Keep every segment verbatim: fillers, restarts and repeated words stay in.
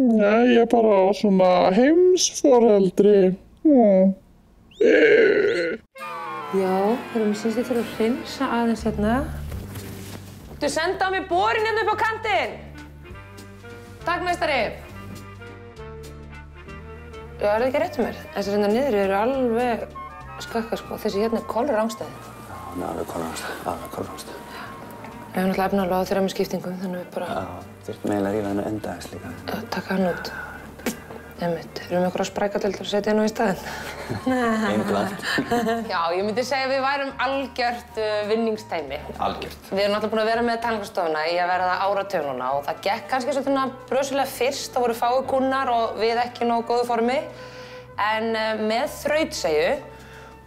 Nei, ég er bara svona heimsforeldri. Mm. Já, þegar mér syns ég þurfa að hreinsa aðeins hérna. Þú senda á mig borin hérna upp á kantinn! Takk, meistari! Já, er það ekki rétt mér? Þessar hérna niður eru alveg skakka, sko. Þessi hérna er kolur ángstæði. Já, hún er alveg kolur ángstæði. Alveg kolur ángstæði. Ég hef náttúrulega efnálega á þeirra með skiptingum, þannig við bara... Já, þurft meila að rífa hennu enda aðeins líka. Já, taka hann út. Einmitt, erum við okkur á sprækatöldur að setja hennu í staðinn? Já, ég myndi segja að við værum algjört vinningstæmi. Algjört. Við erum náttúrulega búin að vera með talningastofuna í að vera það áratug núna og það gekk kannski svona bröðslega fyrst, það voru fáir kúnnar og við ekki nógu góðu formi. En með þrautseigju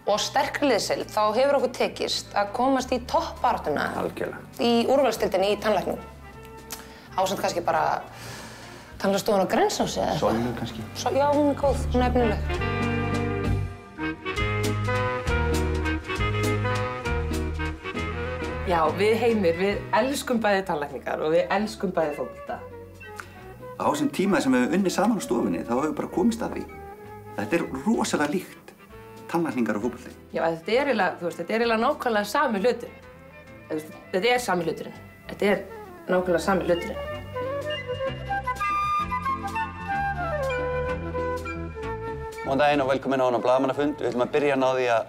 og sterkri liðsild þá hefur okkur tekist að komast í toppbaráttuna í úrvalstildinni í tannlæknum. Ásamt kannski bara þannig að stóðan á grensási eða eitthvað? Sónu kannski. Svo, já, hún er góð, hún er efnileg. Já, við Heimir, við elskum bæði tannlækningar og við elskum bæði fótbolta. Á sem tíma sem við hefum unnið saman á stofunni þá hefum við bara komist að því. Þetta er rosalega líkt, tannlækningar og fótbolti. Já, þetta er eiginlega, þú veist, þetta er eiginlega nákvæmlega sami hluturinn. Þetta er sami hluturinn. Þetta er nákvæmlega sami hluturinn. Góðan daginn og velkomin á hana blagamannafund. Við ætlum að byrja að ná því að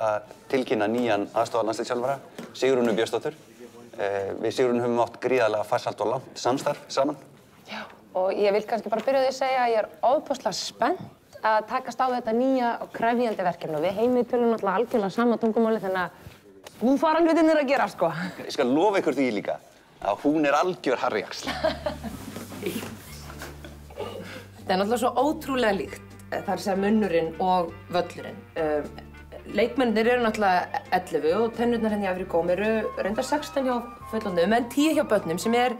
tilkynna nýjan aðstoðarlandsliðsþjálfara, Sigrúnu Björnsdóttur. Við Sigrúnu höfum átt gríðarlega farsælt og langt samstarf saman. Já, og ég vil kannski bara byrja því að segja að ég er ofboðslega spennt að takast á þetta nýja og krefjandi verkefni. Við Heimir tölum náttúrulega algjörlega sama tungumáli, þannig að hún fara hlutirnir að gera, sko. Ég skal lofa ykkur því líka að hún er algjör harjaxl. Þetta er náttúrulega svo ótrúlega líkt. Það er að segja munnurinn og völlurinn. Leikmennir eru náttúrulega ellefu og tennurnar henni afri góm eru reyndar sextán hjá fullorðnum en tíu hjá börnum sem er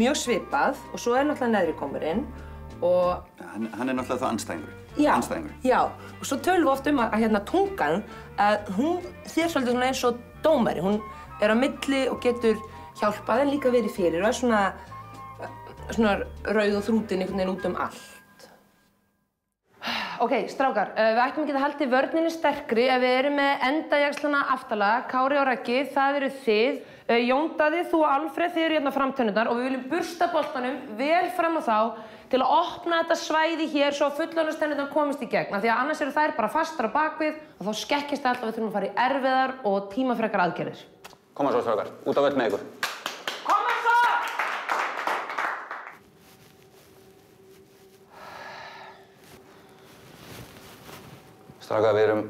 mjög svipað og svo er náttúrulega neðri gómurinn og... Hann er náttúrulega þá anstæðingur. Já, já. Og svo tölum við oft um að hérna tungan að hún þér svolítið svona eins og dómari. Hún er á milli og getur hjálpað en líka verið fyrir og er svona... svona rauð og þrútin einhvern veginn út um allt. Ok, strákar, við ættum ekki að halda í vörninni sterkri ef við erum með endajaxlana aftala, Kári og Raggi, það eru þið, Jón Daði, þú og Alfreð, þið eru hérna framtönnurnar og við viljum bursta boltanum vel fram á þá til að opna þetta svæði hér svo að fullorðinstennurnar komist í gegna því að annars eru þær bara fastar á bakvið og þá skekkist það alltaf við þurfum að fara í erfiðar og tímafrekar aðgerðir. Koma svo, strákar, út á völl með ykkur. Stráka, við erum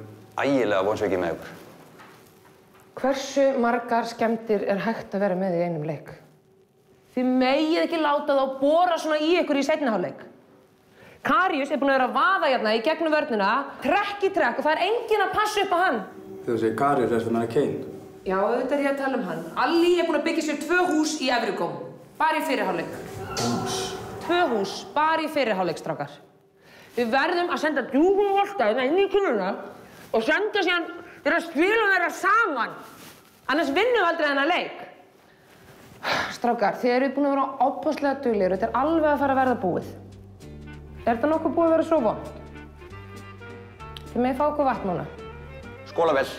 ægilega vonsvikið með ykkur. Hversu margar skemmtir er hægt að vera með í einum leik? Þið megið ekki láta þá bora svona í ykkur í seinniháleik. Karius er búinn að vera að vaða hérna í gegnum vörnina, trekk í trekk og það er enginn að passa upp á hann. Þegar þú segir Karius, er það hann Kein? Já, auðvitað er ég að tala um hann. Alli er búinn að byggja sér tvö hús í Efrigóm. Bara í fyrirháleik. Hús? Tvö hús, bara í fyrirháleik, strákar. Við verðum að senda djúpum voltaðum inn í kinnuna og senda síðan þeirra spilum þeirra saman. Annars vinnum við aldrei þennan leik. Strákar, þið eru búin að vera óbáslega duglegir og þetta er alveg að fara að verða búið. Er þetta nokkuð búið að vera svo vont? Þið megið fá okkur vatn núna. Skóla vel.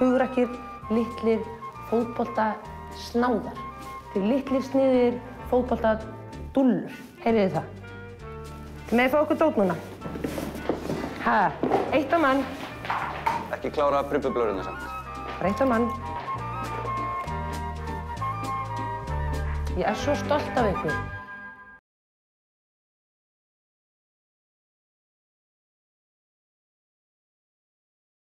Hugrakkir, litlir, fótbolta, snáðar. Þið litlir sniðir, fótbolta, dullur. Heyrið þið það? Þið meðið fá okkur dót núna. Hæ, eitt á mann. Ekki klára prumpublöðurinn þess að. Bara eitt á mann. Ég er svo stolt af ykkur.